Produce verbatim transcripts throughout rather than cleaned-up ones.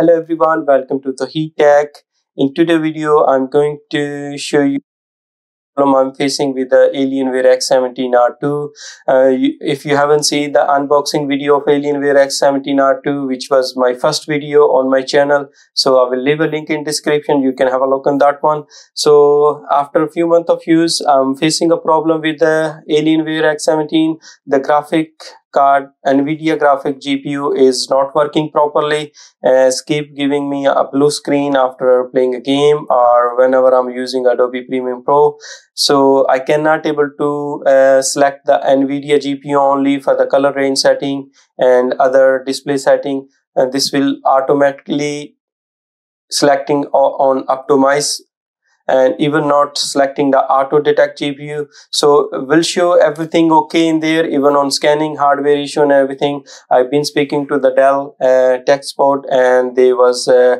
Hello everyone, welcome to Towheed Tech. In today's video, I'm going to show you the problem I'm facing with the Alienware X seventeen R two. Uh, you, if you haven't seen the unboxing video of Alienware X seventeen R two, which was my first video on my channel, so I will leave a link in description. You can have a look on that one. So after a few months of use, I'm facing a problem with the Alienware X seventeen. The graphic card, NVIDIA graphic G P U, is not working properly. Uh, keep giving me a blue screen after playing a game or whenever I'm using Adobe Premium Pro. So I cannot able to uh, select the NVIDIA G P U only for the color range setting and other display setting, and this will automatically selecting on optimize and even not selecting the auto detect G P U. So will show everything okay in there, even on scanning, hardware issue and everything. I've been speaking to the Dell uh, tech support, and they was uh,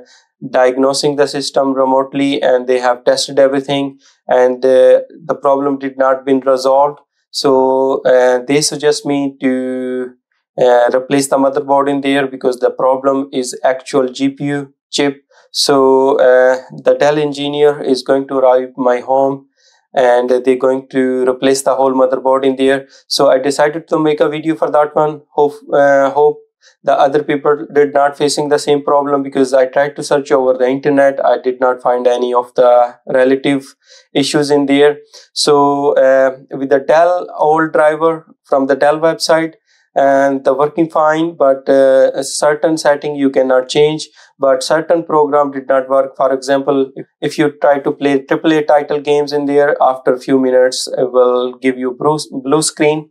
diagnosing the system remotely, and they have tested everything, and uh, the problem did not been resolved. So uh, they suggest me to uh, replace the motherboard in there because the problem is actual G P U chip. So uh, the Dell engineer is going to arrive my home, and they're going to replace the whole motherboard in there. So I decided to make a video for that one. Hope uh, hope the other people did not facing the same problem, because I tried to search over the internet. I did not find any of the relative issues in there. So uh, with the Dell old driver from the Dell website, and the working fine, but uh, a certain setting you cannot change, but certain program did not work. For example, if you try to play triple A title games in there, after a few minutes it will give you blue screen,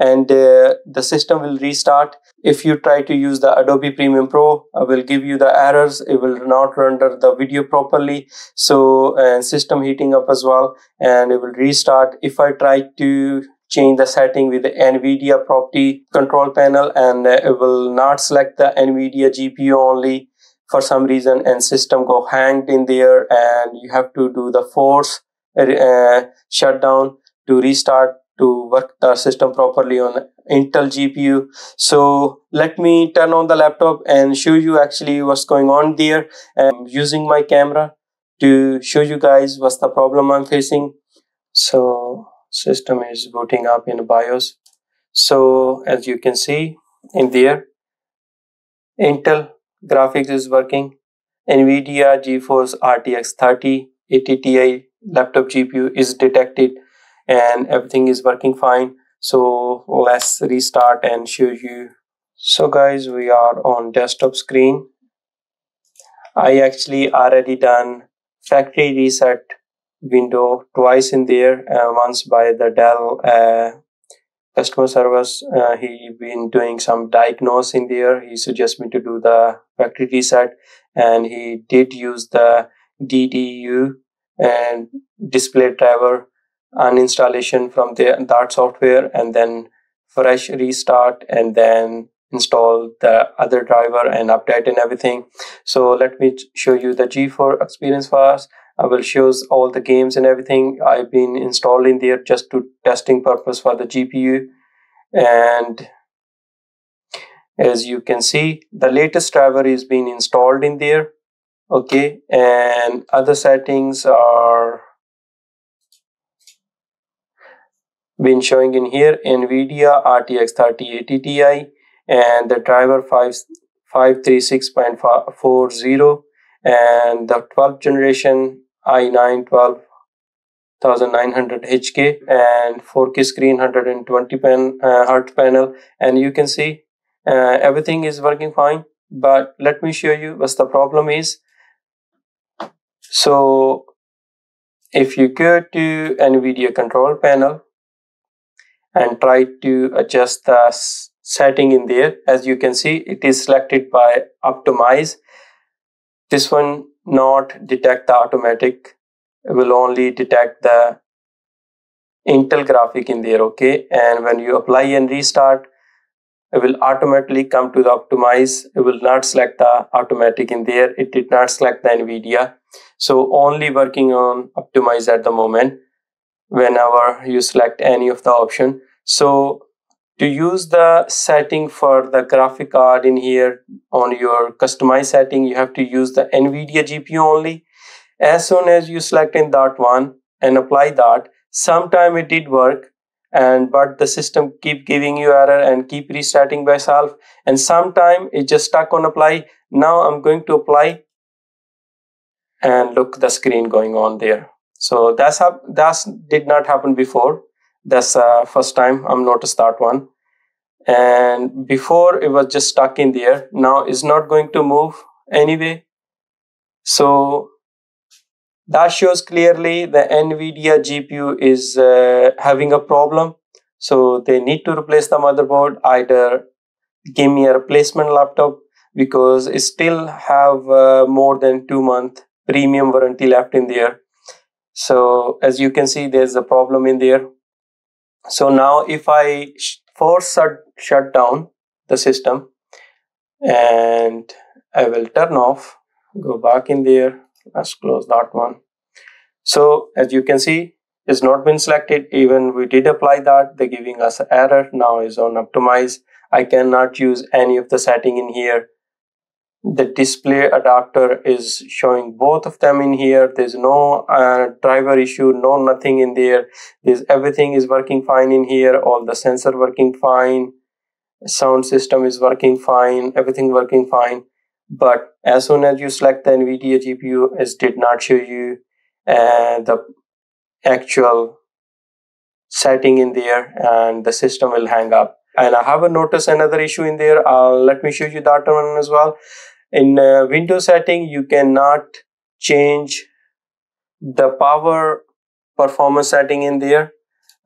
and uh, the system will restart. If you try to use the Adobe Premium Pro, I will give you the errors. It will not render the video properly. So and uh, system heating up as well, and it will restart. If I try to change the setting with the NVIDIA property control panel, and uh, it will not select the NVIDIA G P U only for some reason, and system go hanged in there, and you have to do the force uh, shutdown to restart to work the system properly on Intel G P U. So let me turn on the laptop and show you actually what's going on there. I'm using my camera to show you guys what's the problem I'm facing. So system is booting up in BIOS. So as you can see in there, Intel graphics is working, NVIDIA GeForce R T X thirty eighty T I laptop G P U is detected, and everything is working fine. So let's restart and show you. So guys, we are on desktop screen. I actually already done factory reset window twice in there, uh, once by the Dell uh, customer service. Uh, he been doing some diagnose in there. He suggests me to do the factory reset, and he did use the D D U and display driver uninstallation from the DART software, and then fresh restart, and then install the other driver and update and everything. So let me show you the G four experience first. I will show all the games and everything I've been installing there just to testing purpose for the G P U. And as you can see, the latest driver is being installed in there. Okay, and other settings are been showing in here, NVIDIA R T X thirty eighty T I, and the driver five thirty-six point four zero, and the twelfth generation i nine twelve thousand nine hundred H K, and four K screen, one hundred twenty hertz panel. And you can see uh, everything is working fine, but let me show you what's the problem is. So if you go to NVIDIA control panel and try to adjust the setting in there, as you can see, it is selected by optimize. This one not detect the automatic, it will only detect the Intel graphic in there. Okay, and when you apply and restart, it will automatically come to the optimize. It will not select the automatic in there. It did not select the NVIDIA. So only working on optimize at the moment whenever you select any of the option. So to use the setting for the graphic card in here on your customized setting, you have to use the NVIDIA G P U only. As soon as you select in DART one and apply DART, sometime it did work, and but the system keep giving you error and keep resetting by itself, and sometime it just stuck on apply. Now I'm going to apply, and look, the screen going on there. So that's how that's did not happen before. That's uh, first time I'm noticed that one. And before it was just stuck in there. Now it's not going to move anyway. So that shows clearly the NVIDIA G P U is uh, having a problem. So they need to replace the motherboard. Either give me a replacement laptop because it still have uh, more than two month premium warranty left in there. So as you can see, there's a problem in there. So now if I force shut, shut down the system, and I will turn off, go back in there, let's close that one. So as you can see, it's not been selected. Even we did apply that, they're giving us an error. Now is on optimize. I cannot use any of the setting in here. The display adapter is showing both of them in here. There's no uh, driver issue, no nothing in there. There's everything is working fine in here. All the sensor working fine, sound system is working fine, everything working fine. But as soon as you select the NVIDIA G P U, it did not show you uh, the actual setting in there, and the system will hang up. And I haven't noticed another issue in there. Uh, let me show you that one as well. In uh, Windows setting, you cannot change the power performance setting in there.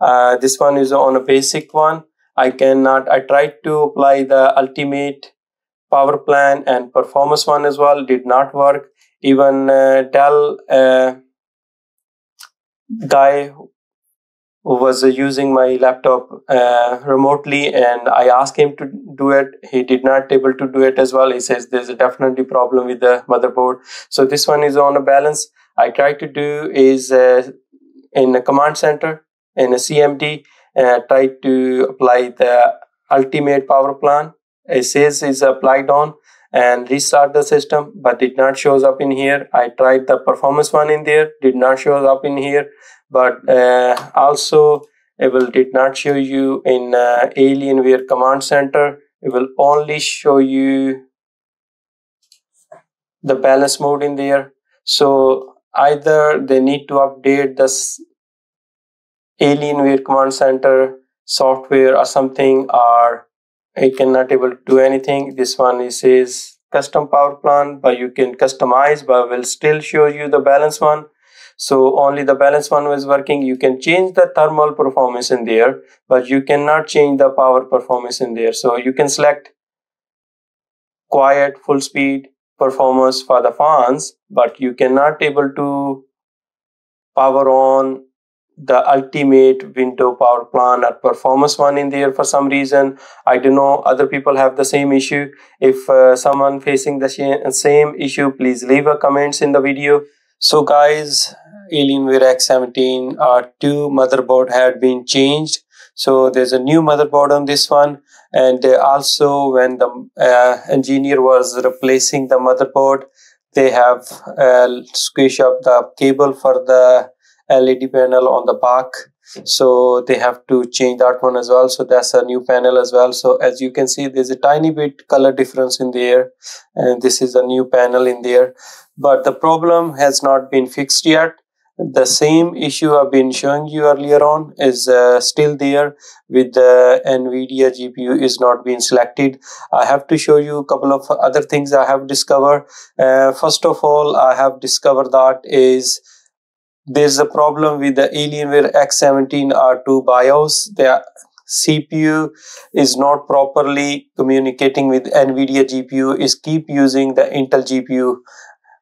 Uh, this one is on a basic one. I cannot, I tried to apply the ultimate power plan and performance one as well. Did not work. Even uh, Dell uh, guy was uh, using my laptop uh, remotely, and I asked him to do it. He did not able to do it as well. He says there's a definitely problem with the motherboard. So this one is on a balance. I tried to do is uh, in a command center, in a C M D, and I tried to apply the ultimate power plan. It says is applied on and restart the system, but it not shows up in here. I tried the performance one in there, did not show up in here. But uh, also it will did not show you in uh, Alienware Command Center. It will only show you the balance mode in there. So either they need to update this Alienware Command Center software or something, or it cannot able to do anything. This one is says custom power plan, but you can customize, but will still show you the balance one. So only the balance one was working. You can change the thermal performance in there, but you cannot change the power performance in there. So you can select quiet, full speed, performance for the fans, but you cannot able to power on the ultimate window power plan or performance one in there for some reason. I don't know, other people have the same issue. If uh, someone facing the same issue, please leave a comments in the video. So guys, Alienware X seventeen R two motherboard had been changed. So there's a new motherboard on this one, and also when the uh, engineer was replacing the motherboard, they have uh, squished up the cable for the L E D panel on the back, so they have to change that one as well. So that's a new panel as well. So as you can see, there's a tiny bit color difference in there, and this is a new panel in there, but the problem has not been fixed yet. The same issue I've been showing you earlier on is uh, still there with the NVIDIA G P U is not being selected. I have to show you a couple of other things I have discovered. Uh, first of all, I have discovered that is there's a problem with the Alienware X seventeen R two BIOS. The C P U is not properly communicating with NVIDIA G P U. Is keep using the Intel G P U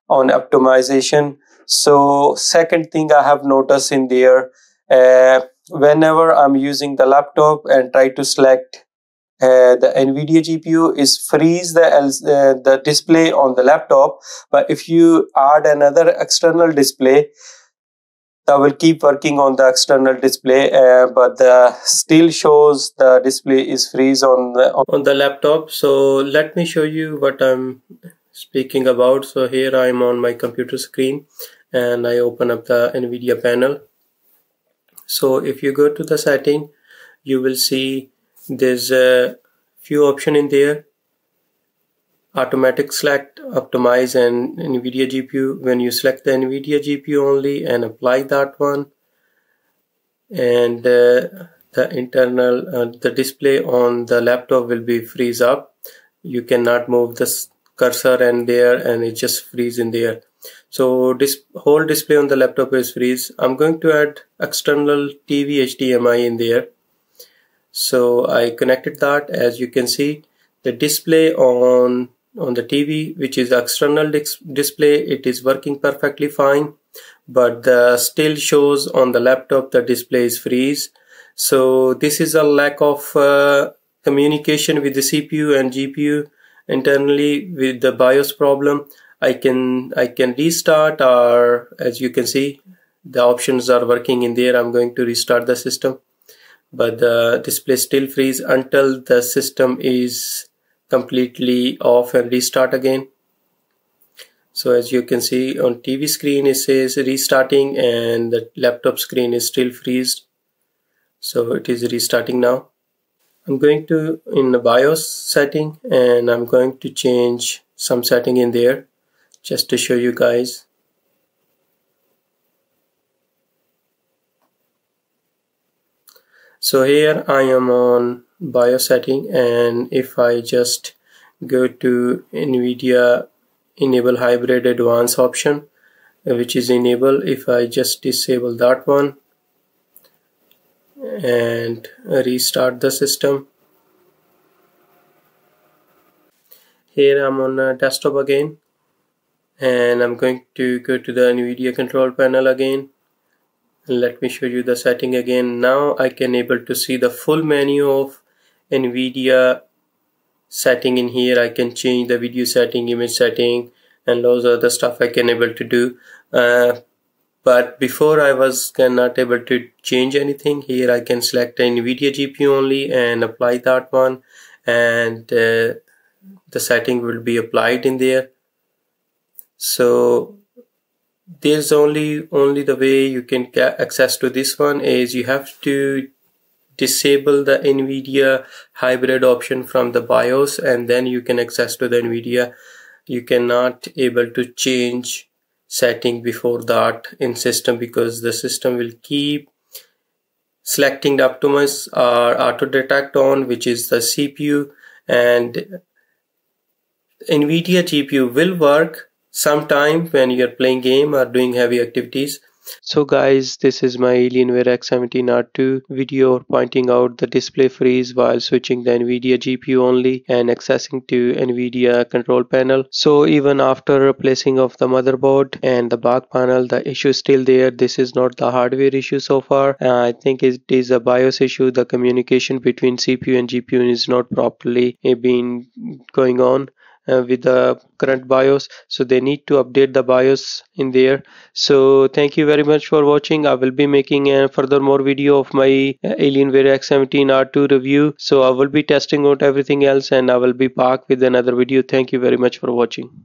on optimization. So second thing I have noticed in there, uh, whenever I'm using the laptop and try to select Uh, the NVIDIA G P U is freeze the uh, the display on the laptop, but if you add another external display, that will keep working on the external display, uh, but the still shows the display is freeze on the, on the laptop. So let me show you what I'm speaking about. So here I'm on my computer screen and I open up the NVIDIA panel. So if you go to the setting, you will see there's a few options in there: automatic select, optimize, and NVIDIA G P U. When you select the NVIDIA G P U only and apply that one, and uh, the internal uh, the display on the laptop will be freeze up. You cannot move this cursor and there, and it just freeze in there. So this whole display on the laptop is freeze. I'm going to add external T V H D M I in there. So I connected that. As you can see, the display on on the T V, which is the external display, it is working perfectly fine, but the still shows on the laptop the display is freeze. So this is a lack of uh, communication with the C P U and G P U internally with the BIOS problem. I can I can restart, or as you can see, the options are working in there. I'm going to restart the system, but the display still freeze until the system is completely off and restart again. So as you can see on T V screen, it says restarting, and the laptop screen is still freezed. So it is restarting now. I'm going to in the BIOS setting, and I'm going to change some setting in there just to show you guys. So here I am on BIOS setting, and if I just go to NVIDIA enable hybrid advanced option, which is enable, if I just disable that one and restart the system. Here I'm on a desktop again, and I'm going to go to the NVIDIA control panel again. Let me show you the setting again. Now I can able to see the full menu of NVIDIA setting in here. I can change the video setting, image setting, and those other stuff I can able to do. Uh, but before I was not able to change anything. Here I can select NVIDIA G P U only and apply that one, and uh, the setting will be applied in there. So there's only only the way you can get access to this one is you have to disable the NVIDIA hybrid option from the BIOS, and then you can access to the NVIDIA. You cannot able to change setting before that in system, because the system will keep selecting the Optimus or auto detect on, which is the C P U, and NVIDIA G P U will work sometime when you are playing game or doing heavy activities. So guys, this is my Alienware X seventeen R two video pointing out the display freeze while switching the NVIDIA G P U only and accessing to NVIDIA control panel. So even after replacing of the motherboard and the back panel, the issue is still there. This is not the hardware issue so far. Uh, I think it is a BIOS issue. The communication between C P U and G P U is not properly been going on Uh, with the current BIOS, so they need to update the BIOS in there. So thank you very much for watching. I will be making a further more video of my Alienware X seventeen R two review, so I will be testing out everything else, and I will be back with another video. Thank you very much for watching.